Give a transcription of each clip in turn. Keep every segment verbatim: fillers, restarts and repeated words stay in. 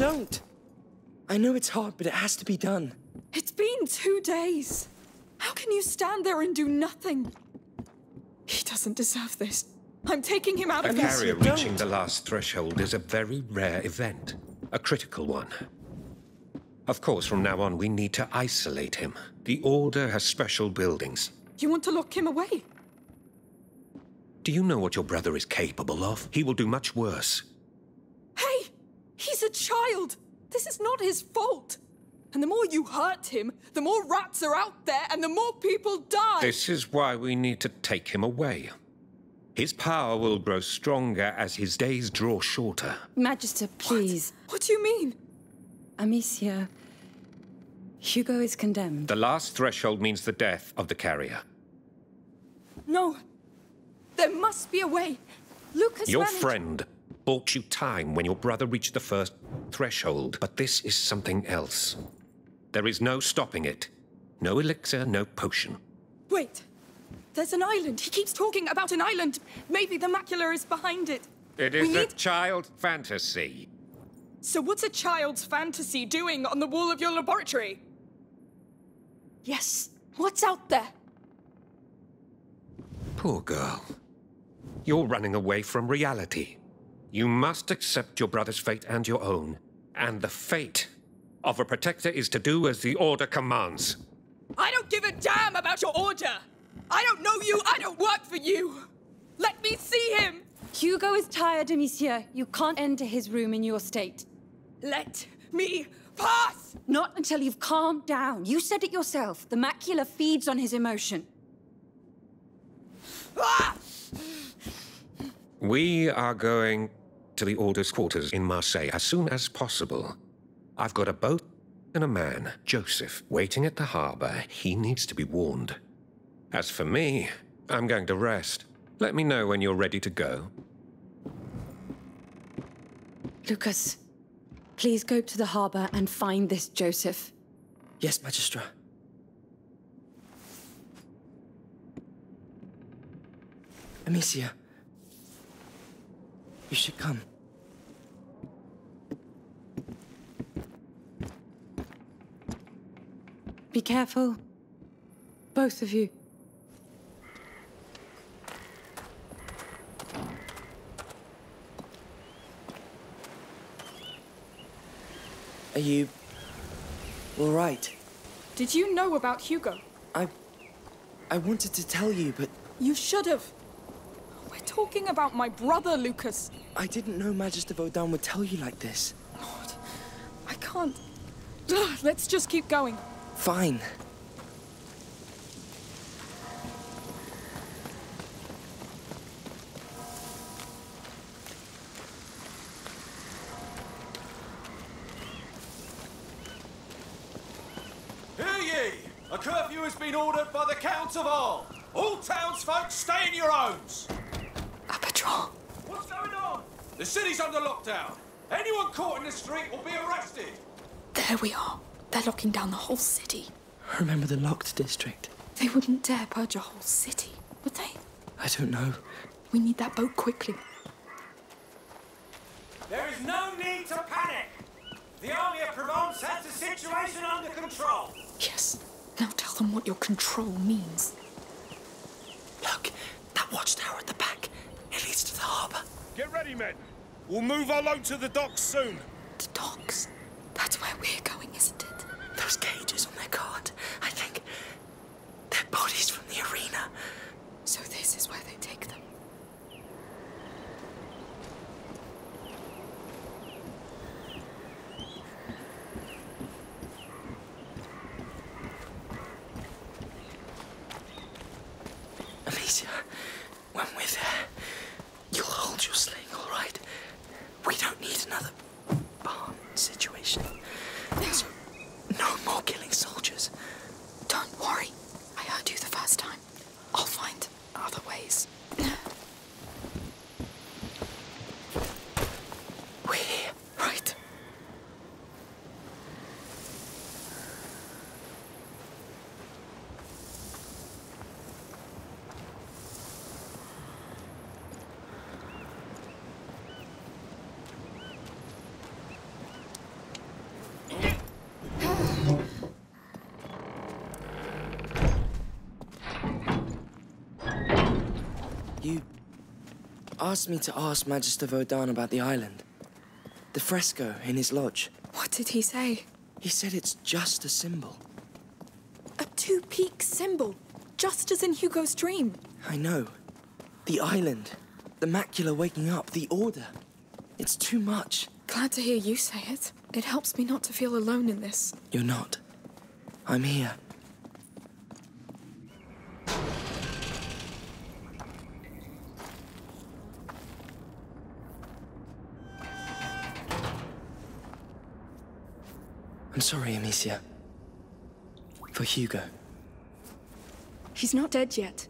don't. I know it's hard, but it has to be done. It's been two days. How can you stand there and do nothing? He doesn't deserve this. I'm taking him out of this. A carrier reaching the last threshold is a very rare event. A critical one. Of course, from now on, we need to isolate him. The Order has special buildings. You want to lock him away? Do you know what your brother is capable of? He will do much worse. Hey! He's a child! This is not his fault! And the more you hurt him, the more rats are out there and the more people die! This is why we need to take him away. His power will grow stronger as his days draw shorter. Magister, please. What? What do you mean? Amicia, Hugo is condemned. The last threshold means the death of the carrier. No. There must be a way. Lucas Your managed... friend bought you time when your brother reached the first threshold, but this is something else. There is no stopping it. No elixir, no potion. Wait. There's an island. He keeps talking about an island. Maybe the macula is behind it. It is we a need... child fantasy. So what's a child's fantasy doing on the wall of your laboratory? Yes. What's out there? Poor girl. You're running away from reality. You must accept your brother's fate and your own. And the fate of a protector is to do as the Order commands. I don't give a damn about your Order! I don't know you, I don't work for you! Let me see him! Hugo is tired, Amicia. You can't enter his room in your state. Let me pass! Not until you've calmed down. You said it yourself. The macula feeds on his emotion. Ah! We are going to the Order's quarters in Marseille as soon as possible. I've got a boat and a man, Joseph, waiting at the harbor. He needs to be warned. As for me, I'm going to rest. Let me know when you're ready to go. Lucas, please go to the harbor and find this Joseph. Yes, Magistra. Amicia, you should come. Be careful, both of you. Are you... all right? Did you know about Hugo? I... I wanted to tell you, but... You should have. We're talking about my brother, Lucas. I didn't know Magister Vaudin would tell you like this. Lord, I can't... Let's just keep going. Fine. Ordered by the Count of Arles. All townsfolk stay in your homes. A patrol. What's going on? The city's under lockdown. Anyone caught in the street will be arrested. There we are. They're locking down the whole city. Remember the locked district? They wouldn't dare purge a whole city, would they? I don't know. We need that boat quickly. There is no need to panic. The army of Provence has the situation under control. Yes. Now tell them what your control means. Look, that watchtower at the back. It leads to the harbour. Get ready, men. We'll move our load to the docks soon. The docks? That's where we're going, isn't it? Those cages on their cart, I think. They're bodies from the arena. So this is where they take them. When we're there, you'll hold your sling, all right? We don't need another barn situation. So, no more killing soldiers. Don't worry. I heard you the first time. I'll find other ways. We're here, right? asked me to ask Magister Vaudin about the island. The fresco in his lodge. What did he say? He said it's just a symbol. A two-peak symbol? Just as in Hugo's dream? I know. The island. The macula waking up. The order. It's too much. Glad to hear you say it. It helps me not to feel alone in this. You're not. I'm here. I'm sorry, Amicia. For Hugo. He's not dead yet.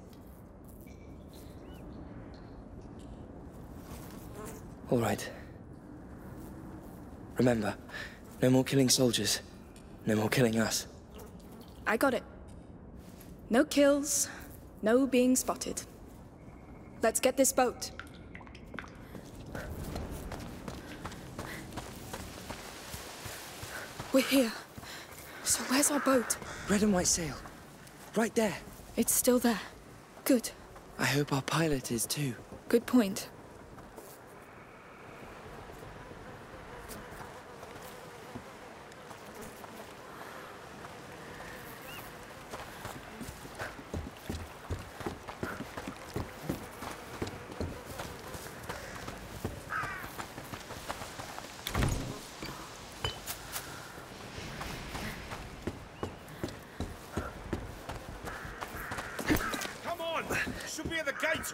All right. Remember, no more killing soldiers. No more killing us. I got it. No kills, no being spotted. Let's get this boat. We're here. So where's our boat? Red and white sail. Right there. It's still there. Good. I hope our pilot is too. Good point.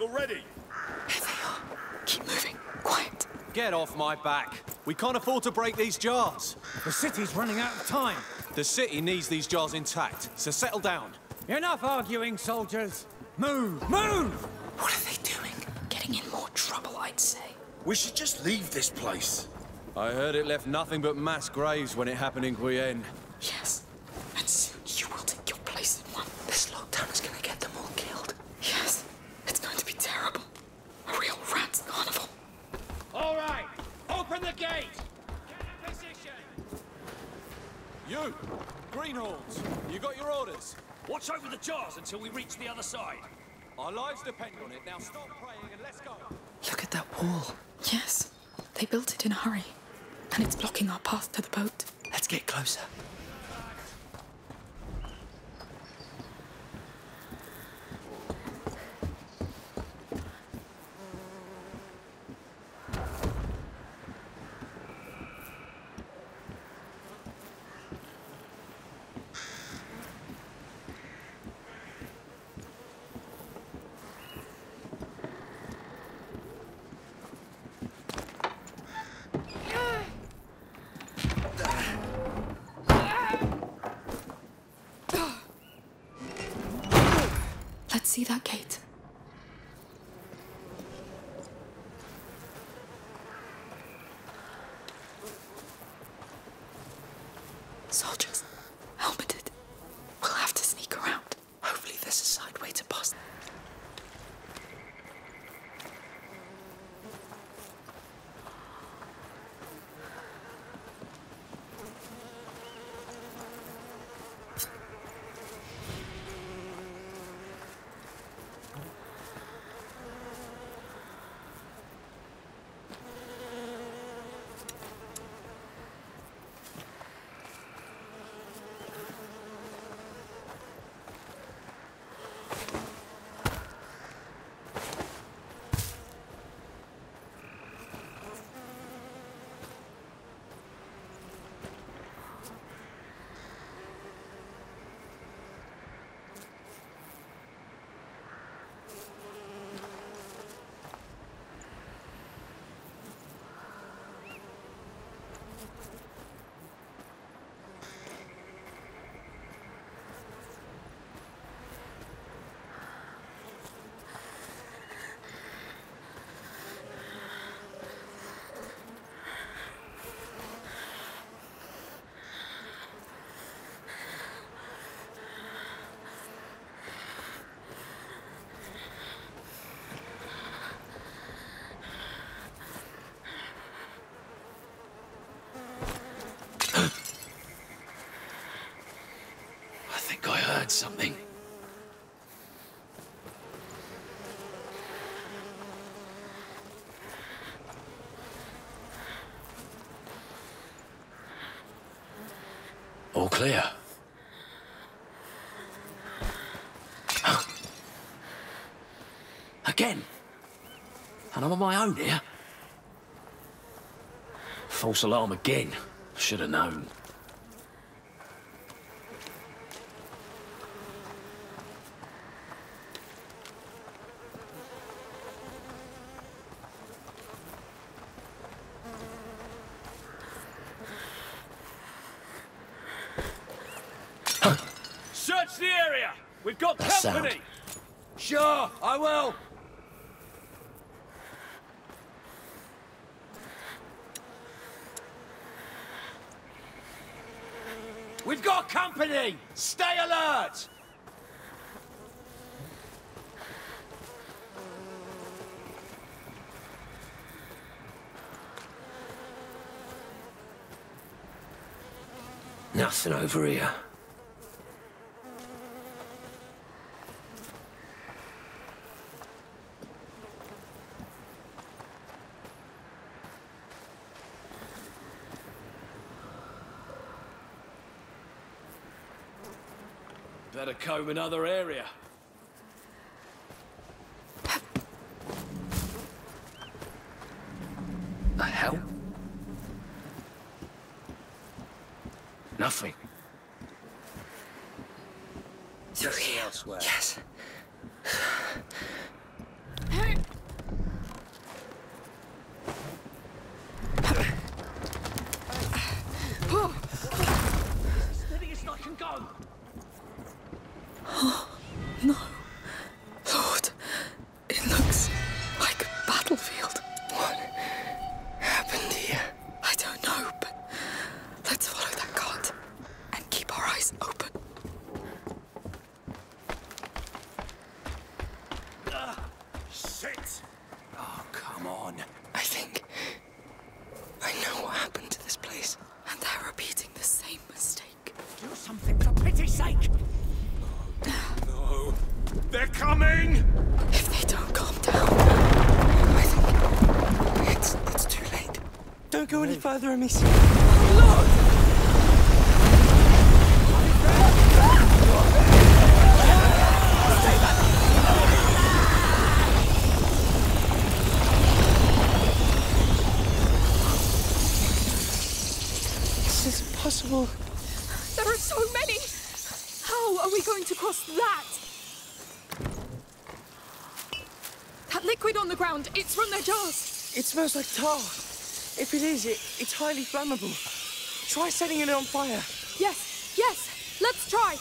Already. Here they are. Keep moving. Quiet. Get off my back. We can't afford to break these jars. The city's running out of time. The city needs these jars intact, so settle down. Enough arguing, soldiers. Move! Move! What are they doing? Getting in more trouble, I'd say. We should just leave this place. I heard it left nothing but mass graves when it happened in Guyenne. Yes. And soon you will take your place in one. This lockdown is going to get them all killed. Yes. Terrible. A real rat's carnival. All right, open the gate. Get in position. You, greenhorns, you got your orders. Watch over the jars until we reach the other side. Our lives depend on it. Now stop praying and let's go. Look at that wall. Yes, they built it in a hurry. And it's blocking our path to the boat. Let's get closer. See that gate? Soldiers, helmeted. We'll have to sneak around. Hopefully there's a side way to pass. Something. All clear. Again. And I'm on my own here. False alarm again. Should have known. Search the area. We've got that company. Sound. Sure, I will. We've got company! Stay alert! Nothing over here. Better comb another area. The hell? Nothing. Three elsewhere. Yes. Don't go any further, Amicia. Lord! This is impossible. There are so many! How are we going to cross that? That liquid on the ground, it's from their jars. It smells like tar. If it is, it, it's highly flammable. Try setting it on fire. Yes, yes, let's try.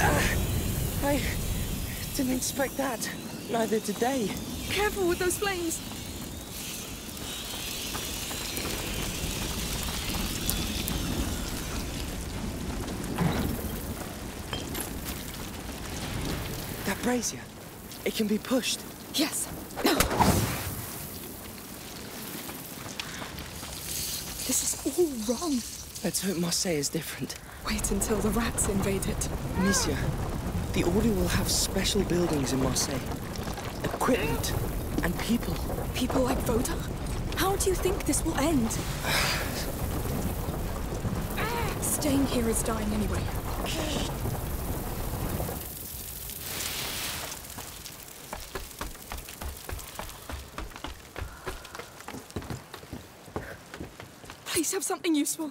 uh, I didn't expect that, neither did they. Careful with those flames. That brazier, it can be pushed. Yes. This is all wrong. Let's hope Marseille is different. Wait until the rats invade it. Amicia, the Order will have special buildings in Marseille. Equipment and people. People like Vaudin? How do you think this will end? Staying here is dying anyway. Please have something useful.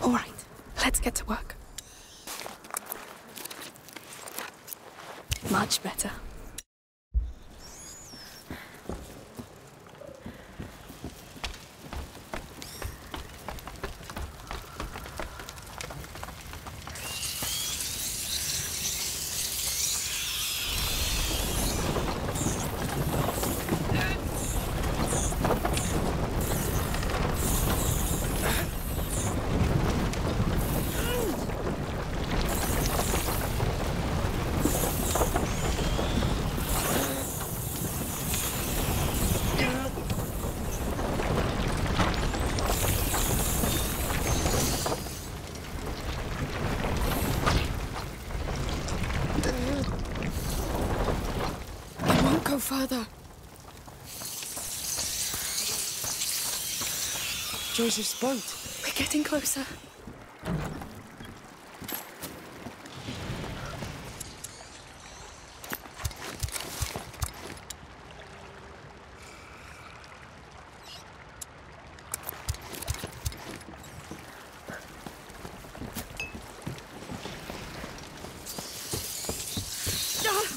All right, let's get to work. Much better. Father. Joseph's boat. We're getting closer.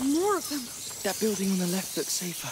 More of them. That building on the left looks safer.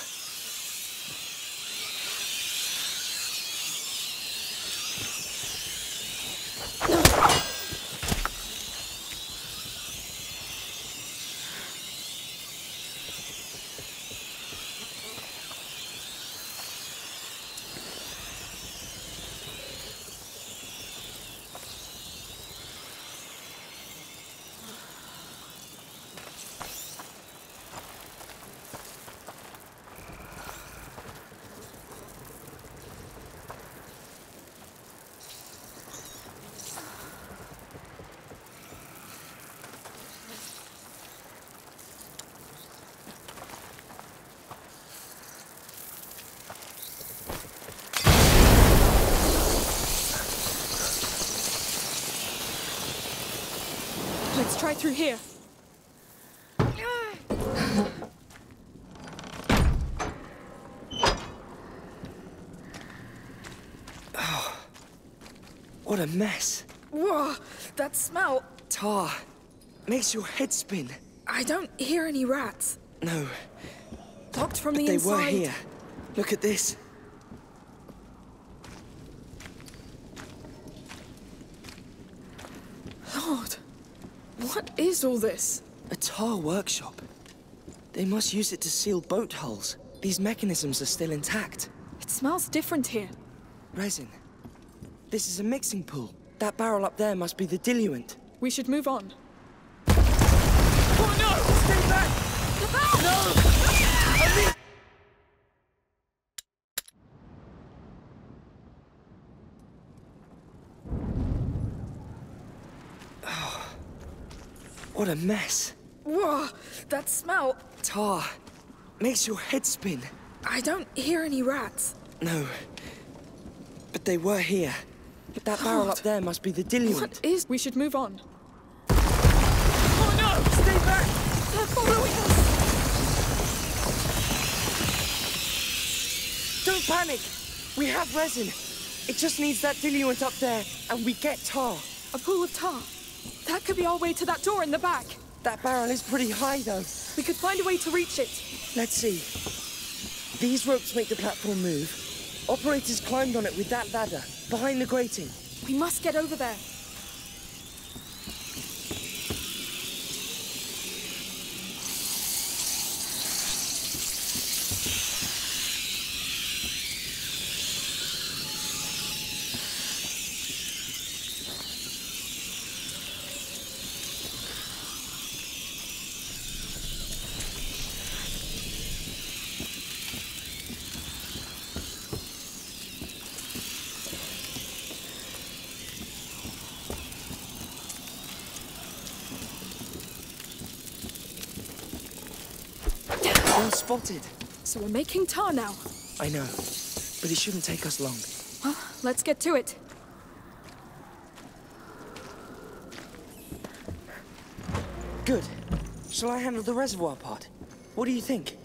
Try through here. Oh, what a mess. Whoa, that smell. Tar. Makes your head spin. I don't hear any rats. No. Blocked from but the they inside. They were here. Look at this. What is all this? A tar workshop. They must use it to seal boat hulls. These mechanisms are still intact. It smells different here. Resin. This is a mixing pool. That barrel up there must be the diluent. We should move on. Oh no! Stay back! The barrel! No! Amicia! What a mess. Whoa, that smell. Tar. Makes your head spin. I don't hear any rats. No. But they were here. But that barrel God. Up there must be the diluent. What is... We should move on. Oh no! Stay back! They're following us! Don't panic! We have resin. It just needs that diluent up there, and we get tar. A pool of tar. That could be our way to that door in the back. That barrel is pretty high, though. We could find a way to reach it. Let's see. These ropes make the platform move. Operators climbed on it with that ladder, behind the grating. We must get over there. Spotted. So we're making tar now. I know, but it shouldn't take us long. Well, let's get to it. Good. Shall I handle the reservoir part? What do you think?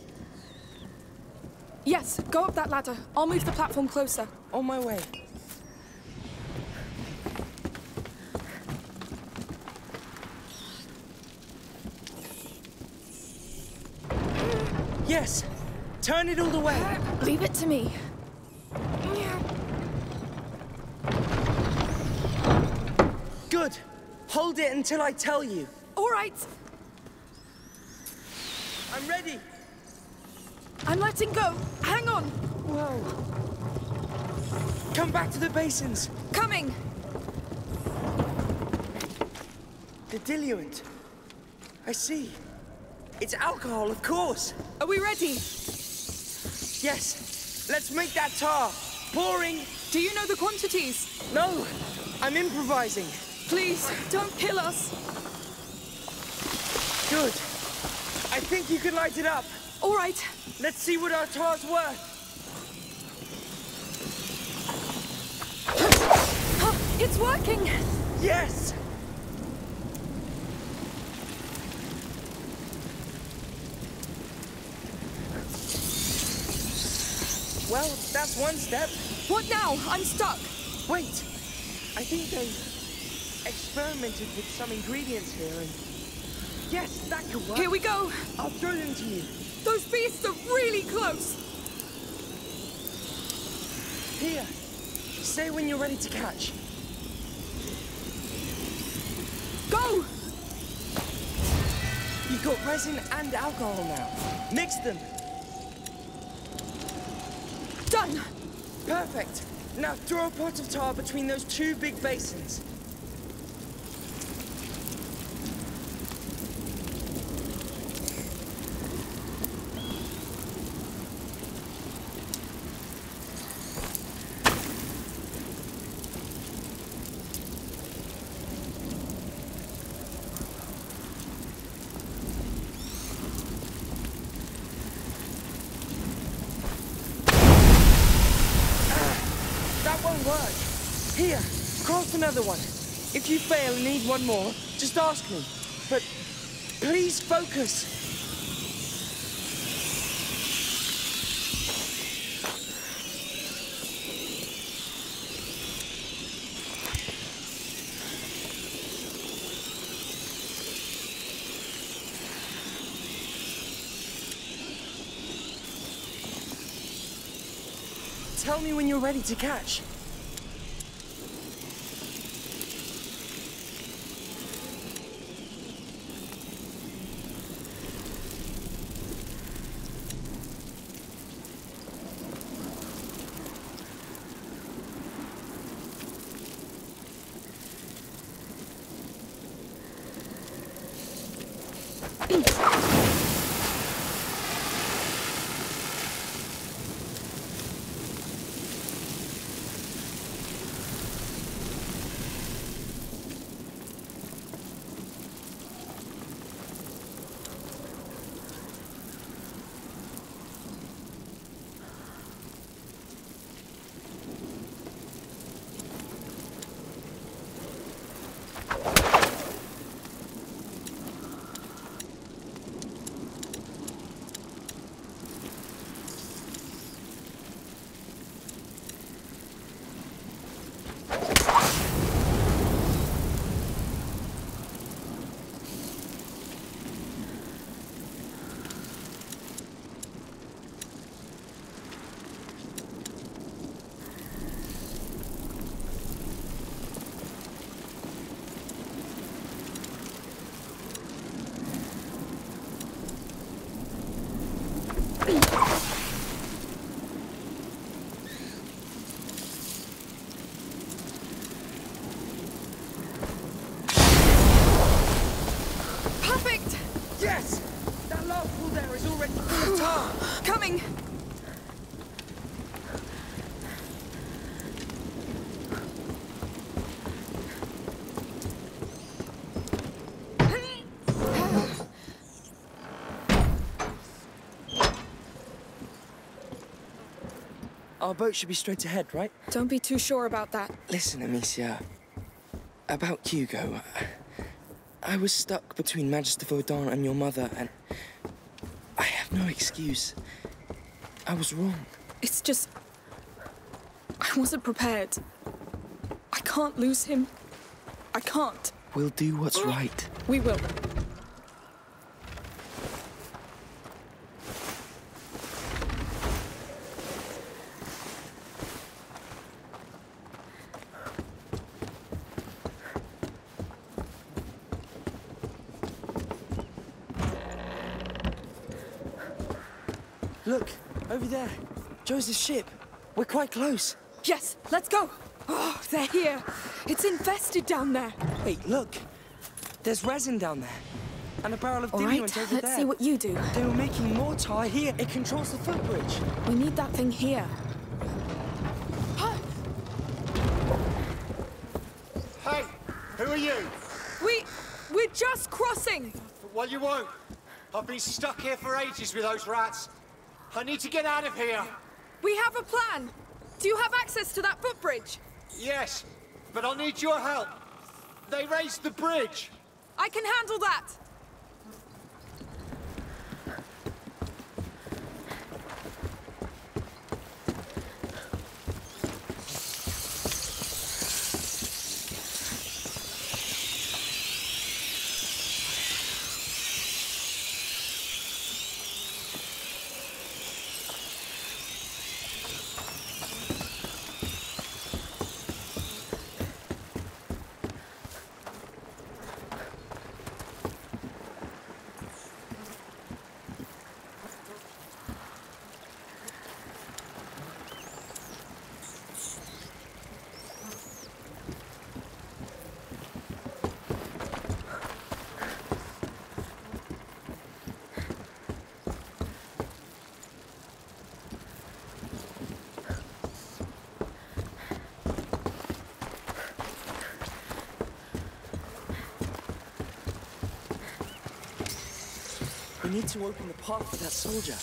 Yes, go up that ladder. I'll move the platform closer. On my way. Yes. Turn it all the way. Leave it to me. Good. Hold it until I tell you. All right. I'm ready. I'm letting go. Hang on. Whoa. Come back to the basins. Coming. The diluent. I see. It's alcohol, of course. Are we ready? Yes. Let's make that tar. Pouring. Do you know the quantities? No. I'm improvising. Please, don't kill us. Good. I think you can light it up. All right. Let's see what our tar's worth. It's working. Yes. Well, that's one step. What now? I'm stuck. Wait. I think they experimented with some ingredients here and... Yes, that could work. Here we go. I'll throw them to you. Those beasts are really close. Here. Say when you're ready to catch. Go! You've got resin and alcohol now. Mix them. Done! Perfect! Now throw a pot of tar between those two big basins. Another one. If you fail and need one more, just ask me. But please focus. Tell me when you're ready to catch. Our boat should be straight ahead, right? Don't be too sure about that. Listen, Amicia. About Hugo. I was stuck between Magister Vaudin and your mother, and I have no excuse. I was wrong. It's just... I wasn't prepared. I can't lose him. I can't. We'll do what's right. We will. Look, over there. Joseph's ship. We're quite close. Yes, let's go. Oh, they're here. It's infested down there. Wait, look. There's resin down there. And a barrel of diluent over there. Let's see what you do. They were making more tar here. It controls the footbridge. We need that thing here. Huh? Hey, who are you? We... we're just crossing. What do you want? I've been stuck here for ages with those rats. I need to get out of here. We have a plan. Do you have access to that footbridge? Yes, but I'll need your help. They raised the bridge. I can handle that. We need to open the path for that soldier.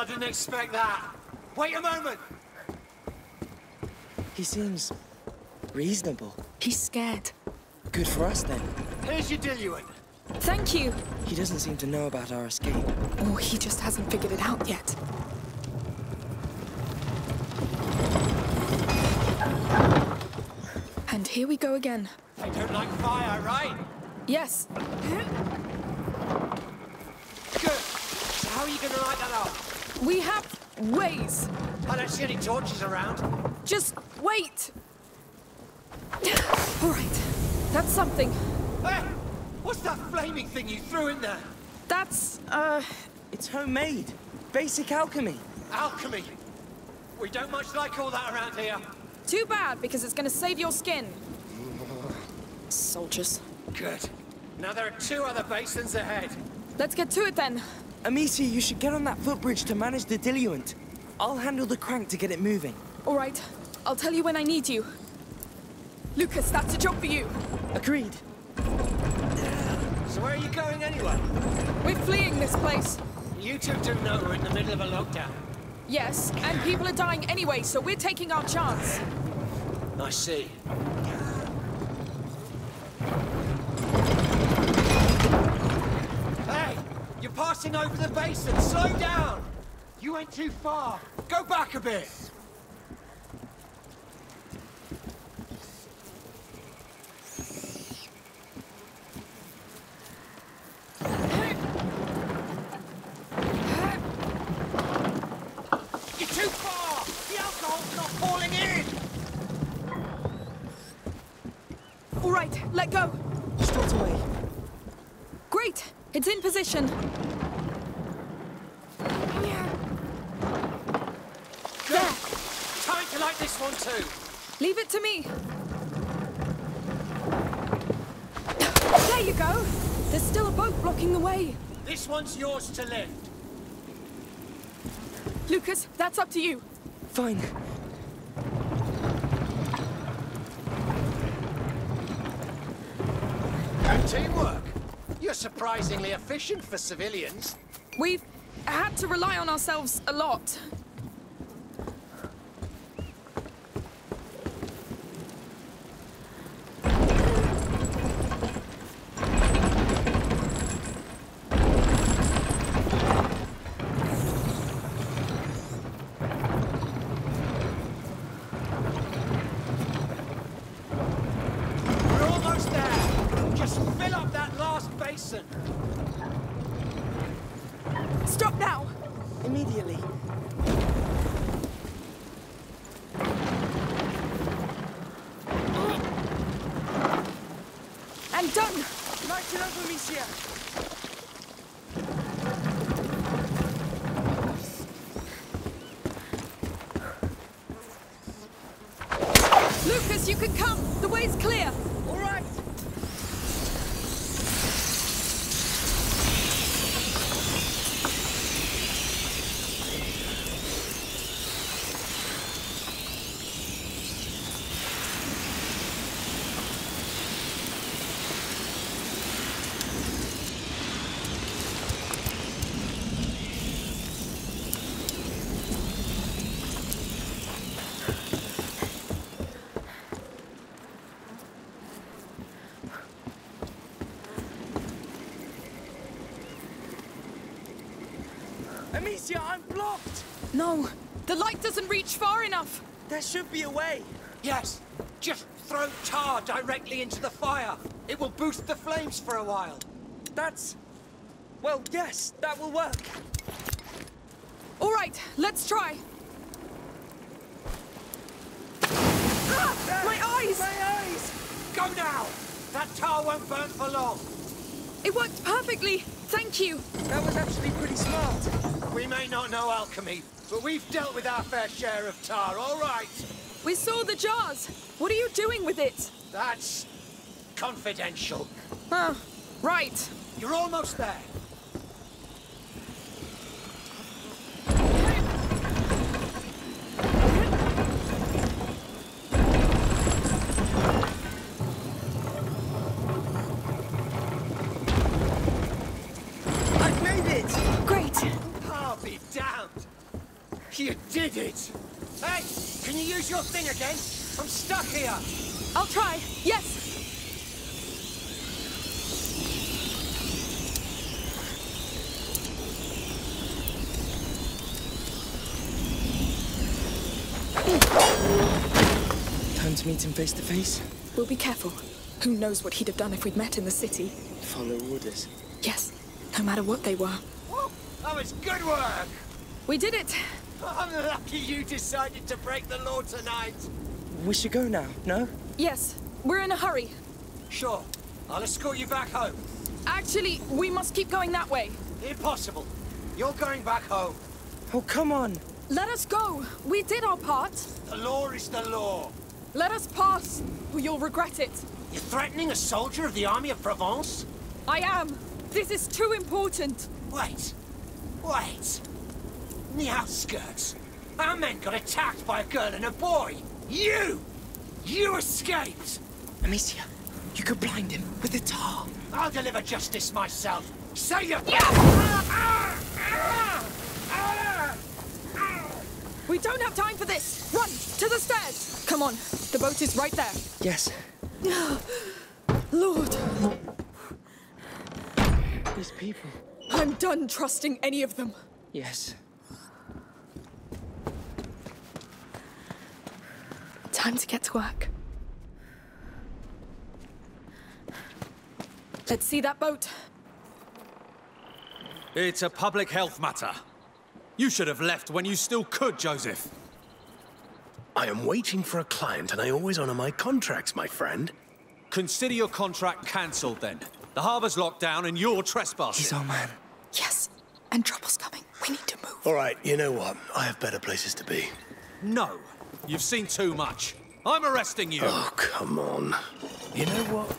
I didn't expect that. Wait a moment! He seems reasonable. He's scared. Good for us, then. Here's your diluent. Thank you. He doesn't seem to know about our escape. Or he just hasn't figured it out yet. And here we go again. They don't like fire, right? Yes. How are you going to light that up? We have ways. I don't see any torches around. Just wait. All right, that's something. Hey, what's that flaming thing you threw in there? That's, uh... it's homemade. Basic alchemy. Alchemy? We don't much like all that around here. Too bad, because it's going to save your skin. Soldiers. Good. Now there are two other basins ahead. Let's get to it, then. Amicia, you should get on that footbridge to manage the diluent. I'll handle the crank to get it moving. All right. I'll tell you when I need you. Lucas, that's a job for you. Agreed. So where are you going anyway? We're fleeing this place. You two didn't know we're in the middle of a lockdown. Yes, and people are dying anyway, so we're taking our chance. I see. Hey! You're passing over the basin! Slow down! You went too far! Go back a bit! Let go! Straight away. Great! It's in position. Yeah. There! Time to light this one too! Leave it to me! There you go! There's still a boat blocking the way. This one's yours to lift. Lucas, that's up to you. Fine. Teamwork! You're surprisingly efficient for civilians. We've had to rely on ourselves a lot. Lucas, you can come! The way's clear! All right! Amicia, I'm blocked! No, the light doesn't reach far enough. There should be a way. Yes, just throw tar directly into the fire. It will boost the flames for a while. That's... well, yes, that will work. All right, let's try. Ah, there, my eyes! My eyes! Go now! That tar won't burn for long. It worked perfectly. Thank you. That was actually pretty smart. We may not know alchemy, but we've dealt with our fair share of tar, all right. We saw the jars. What are you doing with it? That's confidential. Oh, right. You're almost there. You did it! Hey, can you use your thing again? I'm stuck here! I'll try, yes! Time to meet him face to face. We'll be careful. Who knows what he'd have done if we'd met in the city? Follow orders. Yes, no matter what they were. Whoa, that was good work! We did it! I'm lucky you decided to break the law tonight. We should go now, no? Yes, we're in a hurry. Sure, I'll escort you back home. Actually, we must keep going that way. Impossible. You're going back home. Oh, come on. Let us go. We did our part. The law is the law. Let us pass, or you'll regret it. You're threatening a soldier of the army of Provence? I am. This is too important. Wait. Wait. The outskirts. Our men got attacked by a girl and a boy. You! You escaped! Amicia, you could blind him with the tar. I'll deliver justice myself. Say your... Yeah. We don't have time for this. Run! To the stairs! Come on, the boat is right there. Yes. Lord. These people... I'm done trusting any of them. Yes. Time to get to work. Let's see that boat. It's a public health matter. You should have left when you still could, Joseph. I am waiting for a client, and I always honor my contracts, my friend. Consider your contract cancelled, then. The harbor's locked down, and you're trespassing. He's our man. Yes, and trouble's coming. We need to move. All right, you know what? I have better places to be. No. You've seen too much. I'm arresting you. Oh, come on. You know what?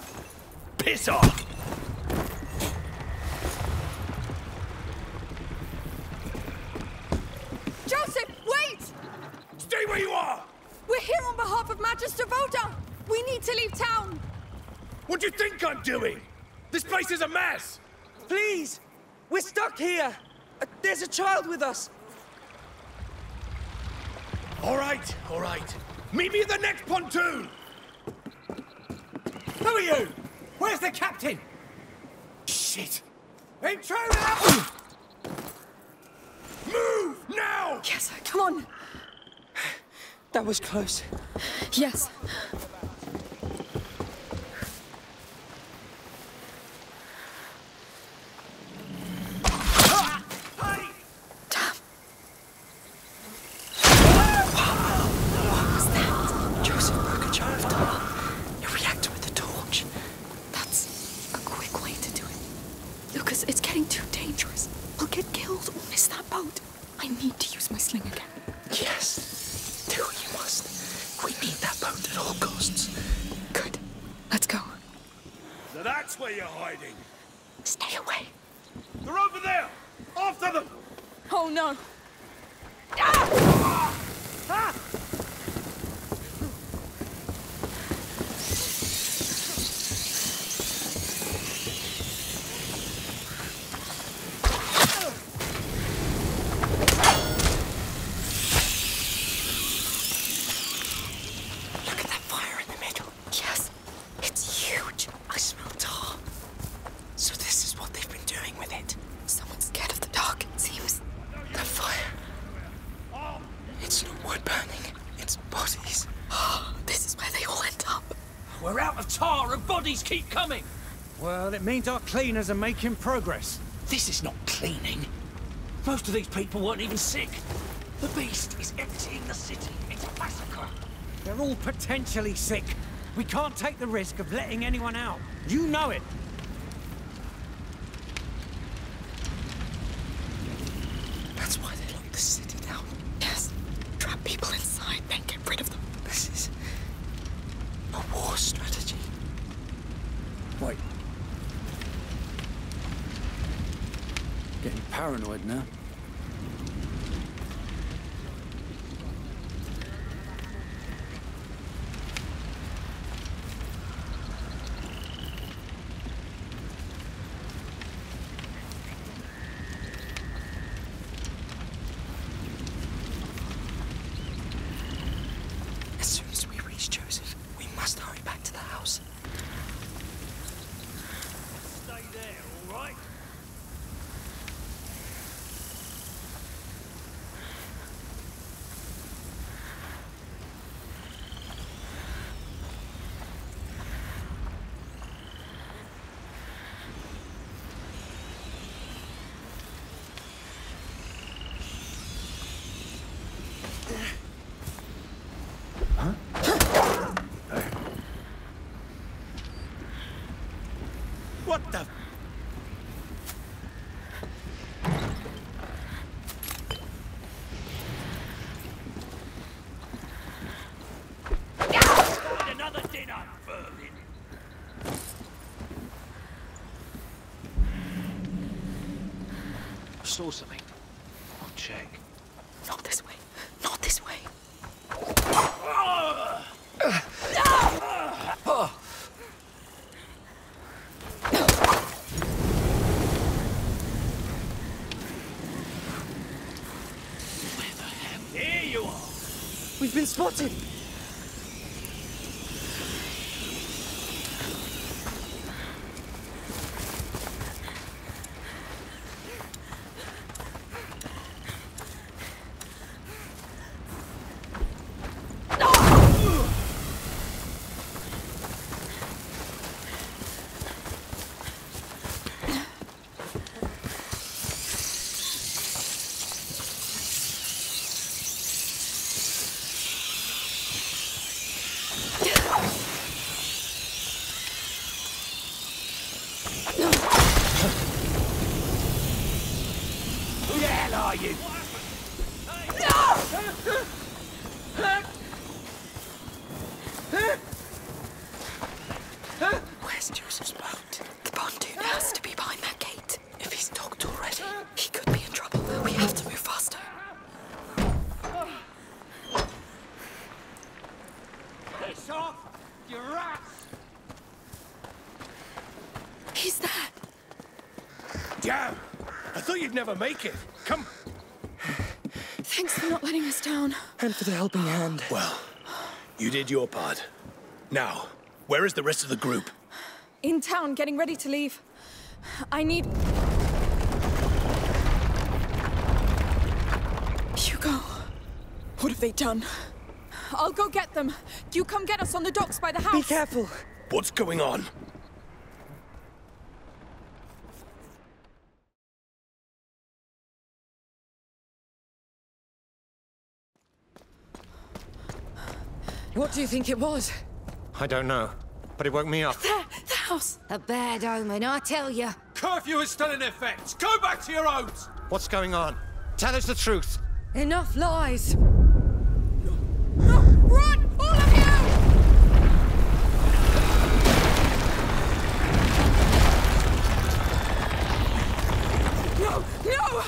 Piss off! Joseph, wait! Stay where you are! We're here on behalf of Magister Vaudin. We need to leave town. What do you think I'm doing? This place is a mess. Please, we're stuck here. Uh, there's a child with us. All right, all right. Meet me at the next pontoon! Who are you? Where's the captain? Shit! Intruder! Move, now! Yes, come on! That was close. Yes. Keep coming! Well, it means our cleaners are making progress. This is not cleaning. Most of these people weren't even sick. The beast is emptying the city. It's a massacre. They're all potentially sick. We can't take the risk of letting anyone out. You know it. That's why they locked the city down. Yes. Trap people inside, then get rid of them. This is a war strategy. Wait. Getting paranoid now. As soon as we reach Joseph, we must hurry back to the house. Saw something. I'll check. Not this way. Not We've been spotted! Never make it. Come. Thanks for not letting us down. And for the helping hand. Well, you did your part. Now, where is the rest of the group? In town, getting ready to leave. I need... Hugo. What have they done? I'll go get them. You come get us on the docks by the house. Be careful. What's going on? What do you think it was? I don't know, but it woke me up. There! The house! A bad omen, I tell you. Curfew is still in effect! Go back to your homes! What's going on? Tell us the truth! Enough lies! No! No! Run! All of you! No! No!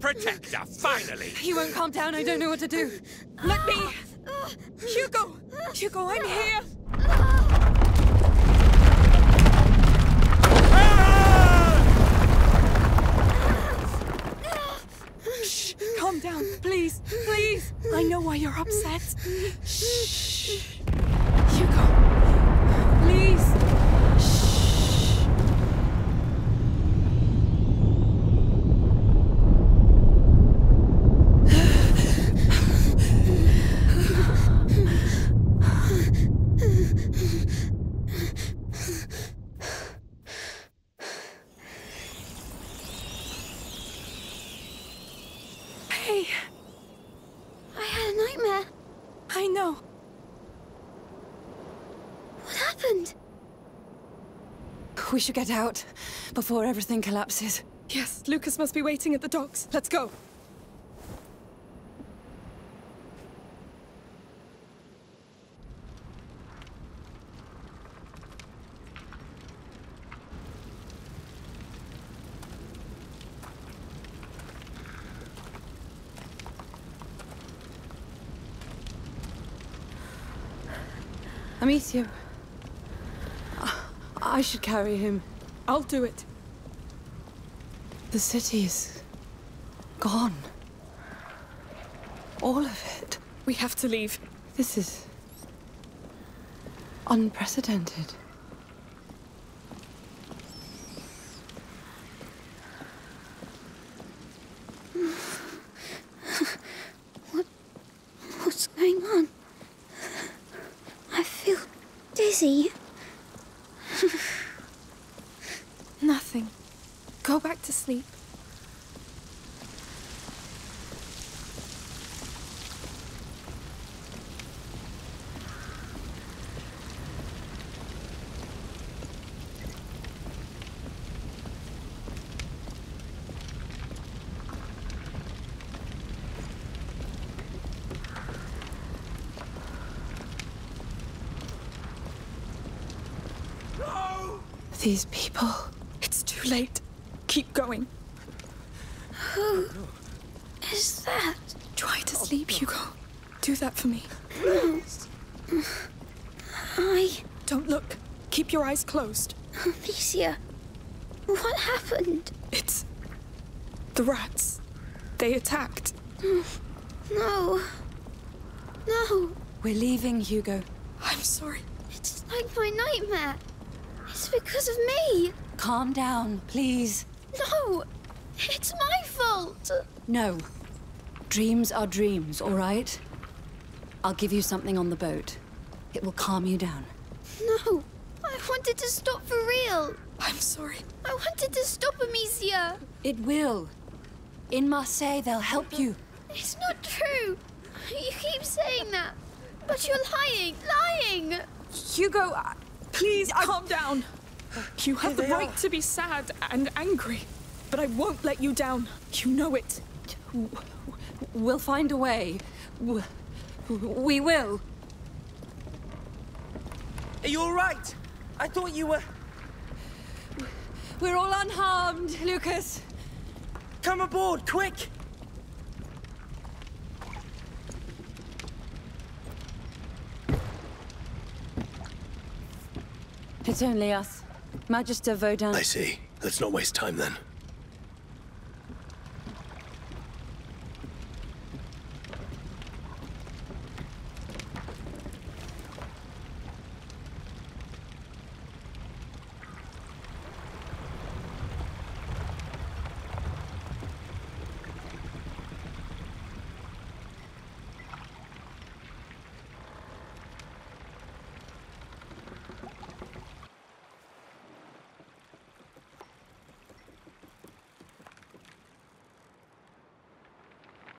Protector, finally! You won't calm down, I don't know what to do. Let me... Hugo! Hugo, I'm here! Shh! Calm down, please, please! I know why you're upset. Shh! Hugo! Please! I know. What happened? We should get out before everything collapses. Yes, Lucas must be waiting at the docks. Let's go. Amicia, I should carry him. I'll do it. The city's gone. All of it. We have to leave. This is unprecedented. What, what's going on? I feel dizzy. Nothing. Go back to sleep. These people. It's too late. Keep going. Who is that? Try to sleep, Hugo. Do that for me. No. I... Don't look. Keep your eyes closed. Amicia, what happened? It's... the rats. They attacked. No. No. We're leaving, Hugo. I'm sorry. It's like my nightmare. It's because of me! Calm down, please. No! It's my fault! No. Dreams are dreams, all right? I'll give you something on the boat. It will calm you down. No! I wanted to stop for real! I'm sorry. I wanted to stop, Amicia! It will. In Marseille, they'll help you. It's not true! You keep saying that. But you're lying! Lying! Hugo, I... Please, I... calm down. You have the right to be sad and angry, but I won't let you down. You know it. We'll find a way. We will. Are you all right? I thought you were... We're all unharmed, Lucas. Come aboard, quick! It's only us. Magister Vaudin... I see. Let's not waste time, then.